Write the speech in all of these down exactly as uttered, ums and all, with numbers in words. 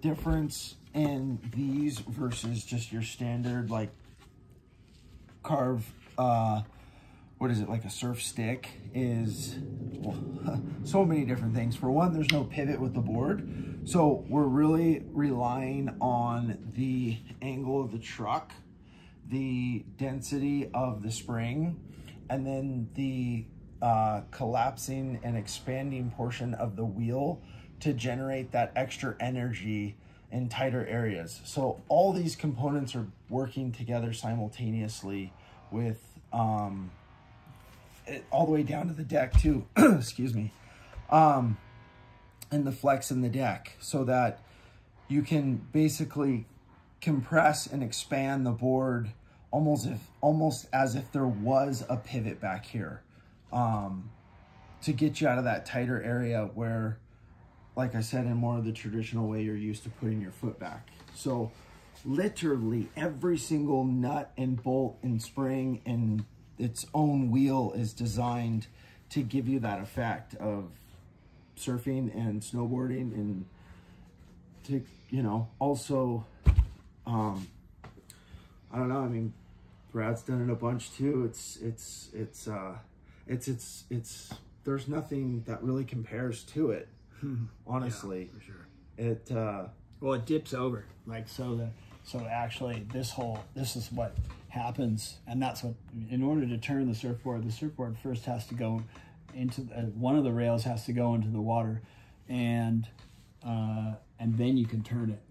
Difference in these versus just your standard, like, carve, uh, what is it, like a surf stick, is well, so many different things. For one, there's no pivot with the board. So we're really relying on the angle of the truck, the density of the spring, and then the uh, collapsing and expanding portion of the wheel to generate that extra energy in tighter areas. So all these components are working together simultaneously with um, it, all the way down to the deck too, excuse me, um, and the flex in the deck, so that you can basically compress and expand the board almost, if, almost as if there was a pivot back here, um, to get you out of that tighter area where, like I said, in more of the traditional way, you're used to putting your foot back. So literally every single nut and bolt and spring and its own wheel is designed to give you that effect of surfing and snowboarding, and to, you know, also, um, I don't know. I mean, Brad's done it a bunch too. It's, it's, it's, uh, it's, it's, it's, there's nothing that really compares to it. Honestly, yeah, for sure. It uh well, it dips over, like, so the so actually this whole this is what happens, and that's what, in order to turn the surfboard, the surfboard first has to go into uh, one of the rails has to go into the water, and uh and then you can turn it.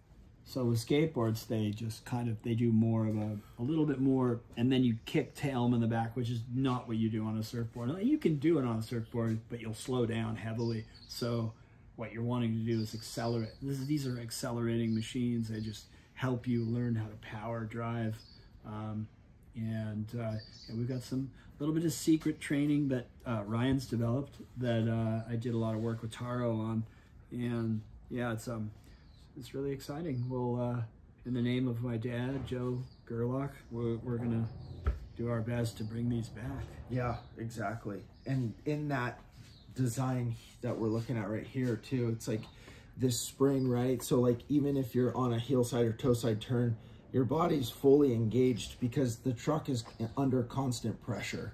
So with skateboards, they just kind of they do more of a a little bit more, and then you kick tail them in the back, which is not what you do on a surfboard. You can do it on a surfboard, but you'll slow down heavily. So what you're wanting to do is accelerate. This is, these are accelerating machines. They just help you learn how to power drive. Um, and, uh, and we've got some little bit of secret training that uh, Ryan's developed that uh, I did a lot of work with Taro on. And yeah, it's um, it's really exciting. We'll, uh, in the name of my dad, Joe Gerlach, we're, we're gonna do our best to bring these back. Yeah, exactly. And in that design that we're looking at right here too, it's like this spring, right? So like, even if you're on a heel side or toe side turn, your body's fully engaged because the truck is under constant pressure.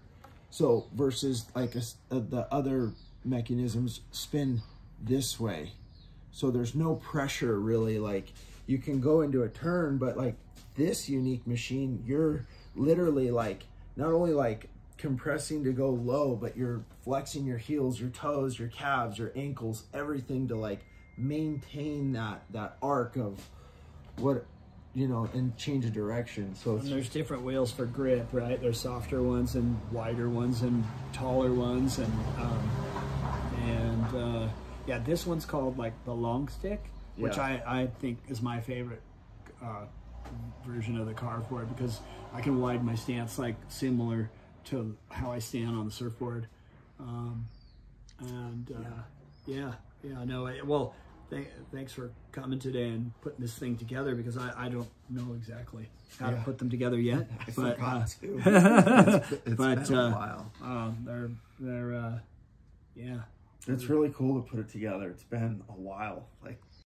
So versus like a, a, the other mechanisms spin this way, so there's no pressure really. Like, you can go into a turn, but like this unique machine, you're literally like not only like compressing to go low, but you're flexing your heels, your toes, your calves, your ankles, everything to like maintain that that arc of what, you know, and change of direction. So and there's different wheels for grip, right? There's softer ones and wider ones and taller ones, and um, and uh, yeah, this one's called like the long stick, which yeah. I I think is my favorite uh, version of the Carveboard, because I can widen my stance like similar to how I stand on the surfboard. Um, and uh, yeah, yeah, yeah no, I, well, th thanks for coming today and putting this thing together, because I, I don't know exactly how yeah. to put them together yet. I but uh, to. it's, it's but, been uh, a while. Um, they're, they're, uh, yeah. It's really cool to put it together. It's been a while. Like,